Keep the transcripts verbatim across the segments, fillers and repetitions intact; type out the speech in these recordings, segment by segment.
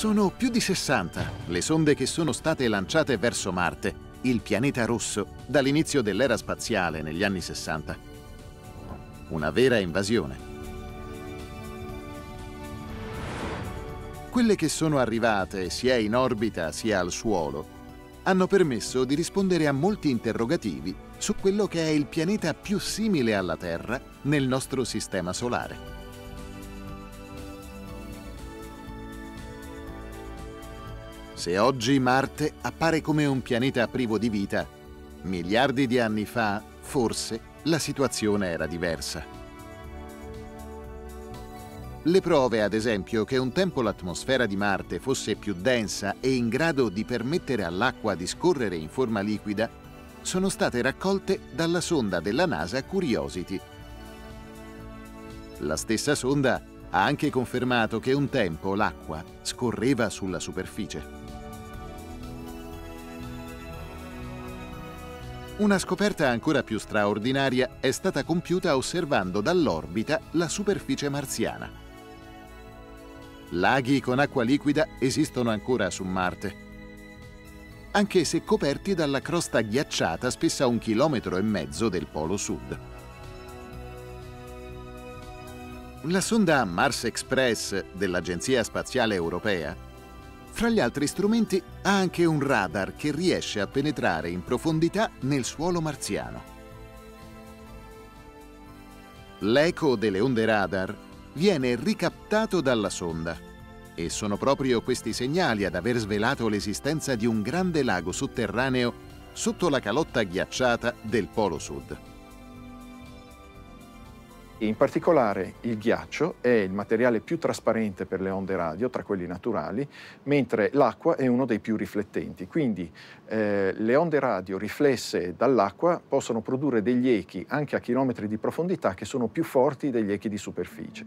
Sono più di sessanta le sonde che sono state lanciate verso Marte, il pianeta rosso, dall'inizio dell'era spaziale negli anni sessanta. Una vera invasione. Quelle che sono arrivate sia in orbita sia al suolo hanno permesso di rispondere a molti interrogativi su quello che è il pianeta più simile alla Terra nel nostro sistema solare. Se oggi Marte appare come un pianeta privo di vita, miliardi di anni fa, forse, la situazione era diversa. Le prove, ad esempio, che un tempo l'atmosfera di Marte fosse più densa e in grado di permettere all'acqua di scorrere in forma liquida, sono state raccolte dalla sonda della NASA Curiosity. La stessa sonda ha anche confermato che un tempo l'acqua scorreva sulla superficie. Una scoperta ancora più straordinaria è stata compiuta osservando dall'orbita la superficie marziana. Laghi con acqua liquida esistono ancora su Marte, anche se coperti dalla crosta ghiacciata spessa un chilometro e mezzo del Polo Sud. La sonda Mars Express dell'Agenzia Spaziale Europea, fra gli altri strumenti, ha anche un radar che riesce a penetrare in profondità nel suolo marziano. L'eco delle onde radar viene ricaptato dalla sonda e sono proprio questi segnali ad aver svelato l'esistenza di un grande lago sotterraneo sotto la calotta ghiacciata del Polo Sud. In particolare il ghiaccio è il materiale più trasparente per le onde radio tra quelli naturali, mentre l'acqua è uno dei più riflettenti. Quindi eh, le onde radio riflesse dall'acqua possono produrre degli echi anche a chilometri di profondità che sono più forti degli echi di superficie.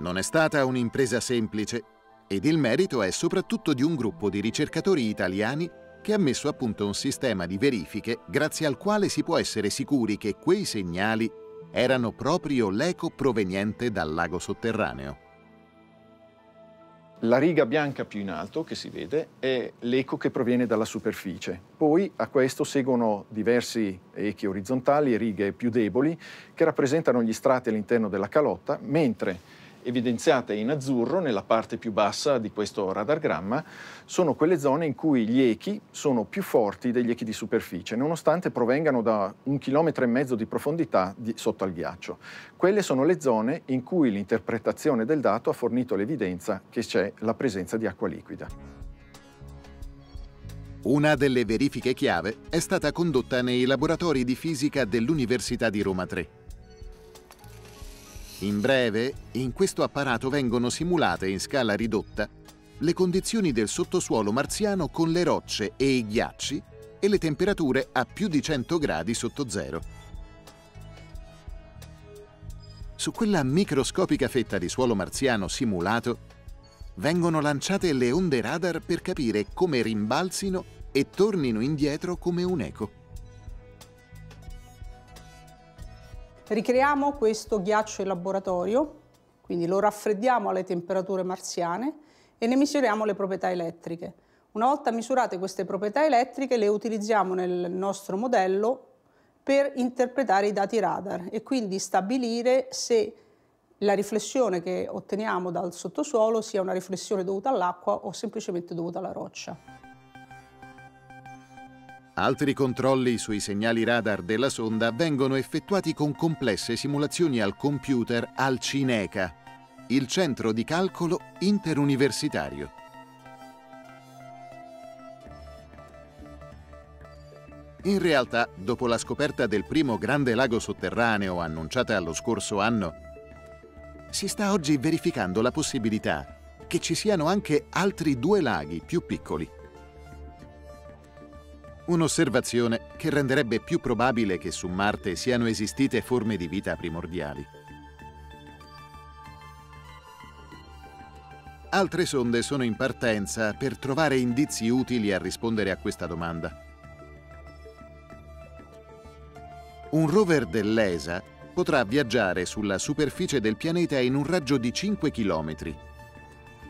Non è stata un'impresa semplice ed il merito è soprattutto di un gruppo di ricercatori italiani che ha messo a punto un sistema di verifiche grazie al quale si può essere sicuri che quei segnali erano proprio l'eco proveniente dal lago sotterraneo. La riga bianca più in alto che si vede è l'eco che proviene dalla superficie. Poi a questo seguono diversi echi orizzontali e righe più deboli che rappresentano gli strati all'interno della calotta, mentre evidenziate in azzurro nella parte più bassa di questo radargramma sono quelle zone in cui gli echi sono più forti degli echi di superficie, nonostante provengano da un chilometro e mezzo di profondità di, sotto al ghiaccio. Quelle sono le zone in cui l'interpretazione del dato ha fornito l'evidenza che c'è la presenza di acqua liquida. Una delle verifiche chiave è stata condotta nei laboratori di fisica dell'Università di Roma tre. In breve, in questo apparato vengono simulate in scala ridotta le condizioni del sottosuolo marziano con le rocce e i ghiacci e le temperature a più di cento gradi sotto zero. Su quella microscopica fetta di suolo marziano simulato vengono lanciate le onde radar per capire come rimbalzino e tornino indietro come un eco. Ricreiamo questo ghiaccio in laboratorio, quindi lo raffreddiamo alle temperature marziane e ne misuriamo le proprietà elettriche. Una volta misurate queste proprietà elettriche le utilizziamo nel nostro modello per interpretare i dati radar e quindi stabilire se la riflessione che otteniamo dal sottosuolo sia una riflessione dovuta all'acqua o semplicemente dovuta alla roccia. Altri controlli sui segnali radar della sonda vengono effettuati con complesse simulazioni al computer al CINECA, il centro di calcolo interuniversitario. In realtà, dopo la scoperta del primo grande lago sotterraneo annunciata lo scorso anno, si sta oggi verificando la possibilità che ci siano anche altri due laghi più piccoli. Un'osservazione che renderebbe più probabile che su Marte siano esistite forme di vita primordiali. Altre sonde sono in partenza per trovare indizi utili a rispondere a questa domanda. Un rover dell'E S A potrà viaggiare sulla superficie del pianeta in un raggio di cinque chilometri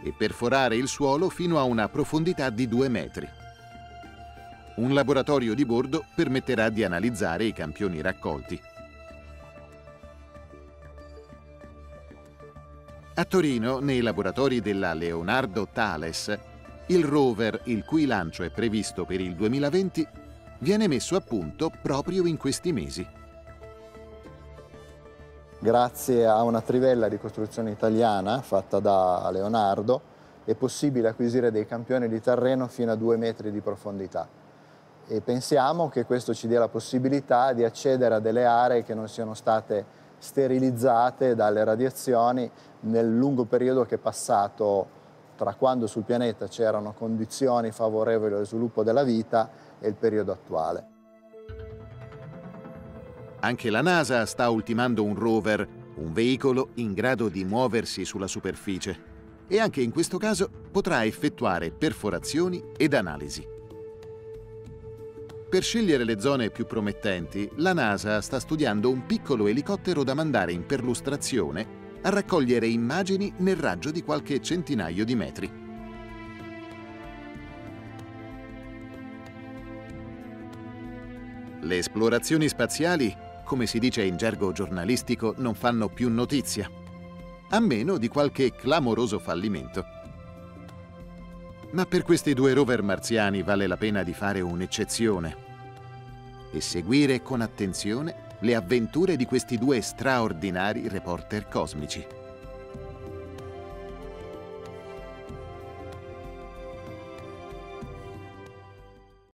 e perforare il suolo fino a una profondità di due metri. Un laboratorio di bordo permetterà di analizzare i campioni raccolti. A Torino, nei laboratori della Leonardo Thales, il rover, il cui lancio è previsto per il duemilaventi, viene messo a punto proprio in questi mesi. Grazie a una trivella di costruzione italiana fatta da Leonardo è possibile acquisire dei campioni di terreno fino a due metri di profondità e pensiamo che questo ci dia la possibilità di accedere a delle aree che non siano state sterilizzate dalle radiazioni nel lungo periodo che è passato tra quando sul pianeta c'erano condizioni favorevoli allo sviluppo della vita e il periodo attuale. Anche la NASA sta ultimando un rover, un veicolo in grado di muoversi sulla superficie, e anche in questo caso potrà effettuare perforazioni ed analisi. Per scegliere le zone più promettenti, la NASA sta studiando un piccolo elicottero da mandare in perlustrazione a raccogliere immagini nel raggio di qualche centinaio di metri. Le esplorazioni spaziali, come si dice in gergo giornalistico, non fanno più notizia, a meno di qualche clamoroso fallimento. Ma per questi due rover marziani vale la pena di fare un'eccezione e seguire con attenzione le avventure di questi due straordinari reporter cosmici.